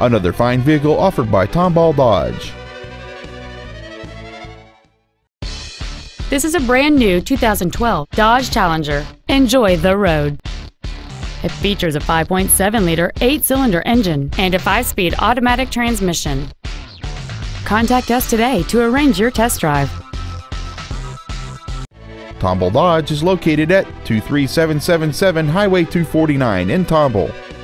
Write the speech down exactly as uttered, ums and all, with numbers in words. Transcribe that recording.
Another fine vehicle offered by Tomball Dodge. This is a brand new two thousand twelve Dodge Challenger. Enjoy the road. It features a five point seven liter eight cylinder engine and a five speed automatic transmission. Contact us today to arrange your test drive. Tomball Dodge is located at two three seven seven seven Highway two forty-nine in Tomball.